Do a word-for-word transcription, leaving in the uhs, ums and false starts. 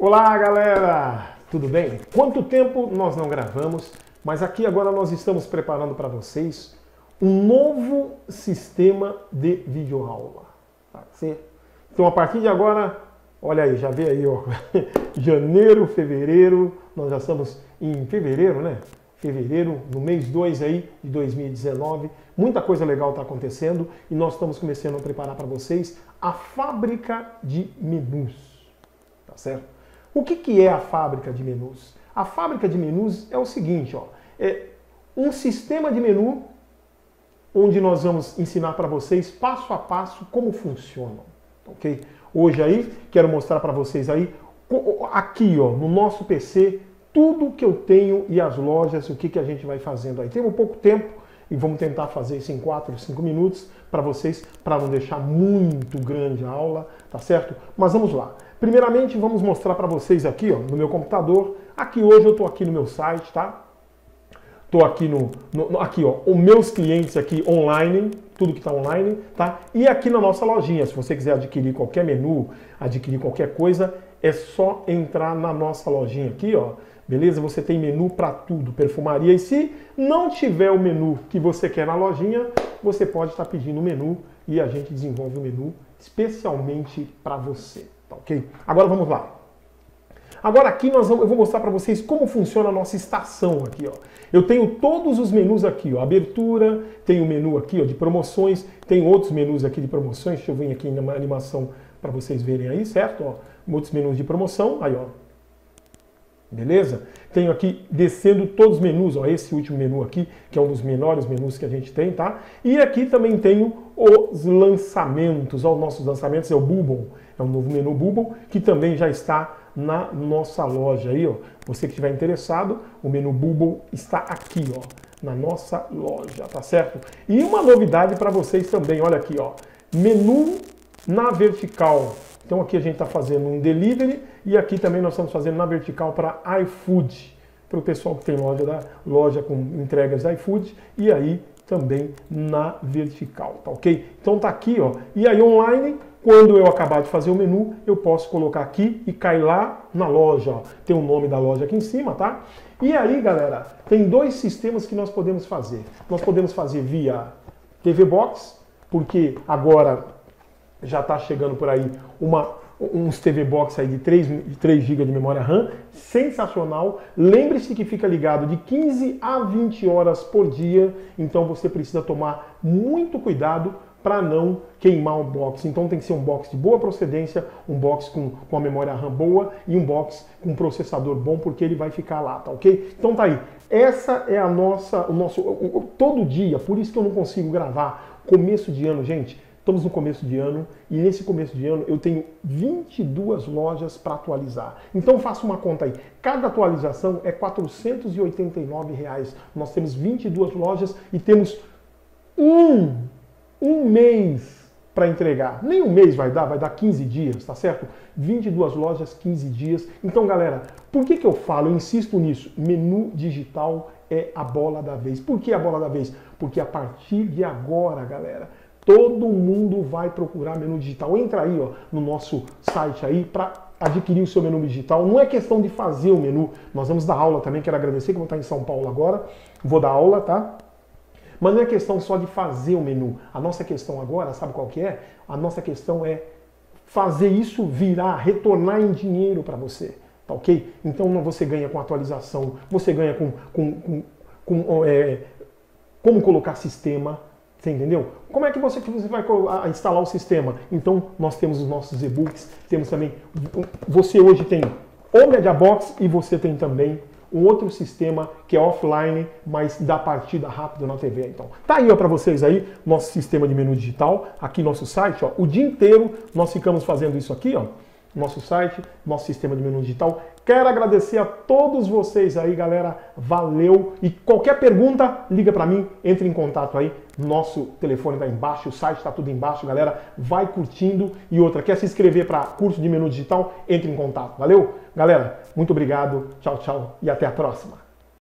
Olá galera, tudo bem? Quanto tempo nós não gravamos, mas aqui agora nós estamos preparando para vocês um novo sistema de videoaula. Tá? Então a partir de agora, olha aí, já vê aí, ó, janeiro, fevereiro, nós já estamos em fevereiro, né? Fevereiro, no mês dois aí de dois mil e dezenove, muita coisa legal está acontecendo e nós estamos começando a preparar para vocês a Fábrica de Menus, tá certo? O que que é a Fábrica de Menus? A Fábrica de Menus é o seguinte, ó, é um sistema de menu onde nós vamos ensinar para vocês passo a passo como funcionam, ok? Hoje aí, quero mostrar para vocês aí, aqui ó, no nosso P C, tudo que eu tenho e as lojas, o que que a gente vai fazendo aí. Temos pouco tempo e vamos tentar fazer isso em quatro, cinco minutos para vocês, para não deixar muito grande a aula, tá certo? Mas vamos lá. Primeiramente, vamos mostrar para vocês aqui, ó, no meu computador. Aqui hoje eu estou aqui no meu site, tá? Estou aqui no, no... Aqui, ó, os meus clientes aqui online, tudo que está online, tá? E aqui na nossa lojinha, se você quiser adquirir qualquer menu, adquirir qualquer coisa, é só entrar na nossa lojinha aqui, ó. Beleza? Você tem menu para tudo, perfumaria. E se não tiver o menu que você quer na lojinha, você pode estar pedindo o menu e a gente desenvolve o menu especialmente para você. Ok? Agora vamos lá. Agora aqui nós vamos, eu vou mostrar para vocês como funciona a nossa estação aqui, ó. Eu tenho todos os menus aqui, ó. Abertura, tem o menu aqui, ó, de promoções, tem outros menus aqui de promoções. Deixa eu vir aqui na animação para vocês verem aí, certo? Ó, outros menus de promoção, aí, ó. Beleza? Tenho aqui, descendo todos os menus, ó, esse último menu aqui, que é um dos menores menus que a gente tem, tá? E aqui também tenho os lançamentos, ó, os nossos lançamentos, é o Bubble, é um novo menu Bubble, que também já está na nossa loja aí, ó. Você que estiver interessado, o menu Bubble está aqui, ó, na nossa loja, tá certo? E uma novidade para vocês também, olha aqui, ó, menu na vertical. Então aqui a gente está fazendo um delivery e aqui também nós estamos fazendo na vertical para iFood, para o pessoal que tem loja, da loja com entregas da iFood e aí também na vertical, tá ok? Então tá aqui, ó, e aí online, quando eu acabar de fazer o menu, eu posso colocar aqui e cai lá na loja, ó. Tem o nome da loja aqui em cima, tá? E aí, galera, tem dois sistemas que nós podemos fazer. Nós podemos fazer via T V Box, porque agora já está chegando por aí uma, uns T V Box aí de três gigas de memória RAM, sensacional. Lembre-se que fica ligado de quinze a vinte horas por dia, então você precisa tomar muito cuidado para não queimar o box. Então tem que ser um box de boa procedência, um box com, com a memória RAM boa e um box com processador bom, porque ele vai ficar lá, tá ok? Então tá aí. Essa é a nossa, o nosso, o, o, todo dia, por isso que eu não consigo gravar começo de ano, gente. Estamos no começo de ano e nesse começo de ano eu tenho vinte e duas lojas para atualizar. Então faça uma conta aí. Cada atualização é quatrocentos e oitenta e nove reais. Nós temos vinte e duas lojas e temos um, um mês para entregar. Nem um mês vai dar, vai dar quinze dias, tá certo? vinte e duas lojas, quinze dias. Então, galera, por que que eu falo, eu insisto nisso? Menu digital é a bola da vez. Por que a bola da vez? Porque a partir de agora, galera, todo mundo vai procurar menu digital. Entra aí, ó, no nosso site aí para adquirir o seu menu digital. Não é questão de fazer o menu. Nós vamos dar aula também. Quero agradecer que eu vou estar em São Paulo agora. Vou dar aula, tá? Mas não é questão só de fazer o menu. A nossa questão agora, sabe qual que é? A nossa questão é fazer isso virar, retornar em dinheiro para você, tá ok? Então você ganha com atualização, você ganha com, com, com, com é, como colocar sistema. Você entendeu? Como é que você, que você vai instalar o sistema? Então, nós temos os nossos e-books, temos também... Você hoje tem o Media Box e você tem também um outro sistema que é offline, mas dá partida rápida na T V. Então, tá aí para vocês aí, nosso sistema de menu digital, aqui nosso site, ó, o dia inteiro nós ficamos fazendo isso aqui, ó. Nosso site, nosso sistema de menu digital. Quero agradecer a todos vocês aí, galera. Valeu! E qualquer pergunta, liga para mim, entre em contato aí. Nosso telefone tá embaixo, o site tá tudo embaixo, galera. Vai curtindo. E outra, quer se inscrever para curso de menu digital? Entre em contato. Valeu? Galera, muito obrigado. Tchau, tchau e até a próxima.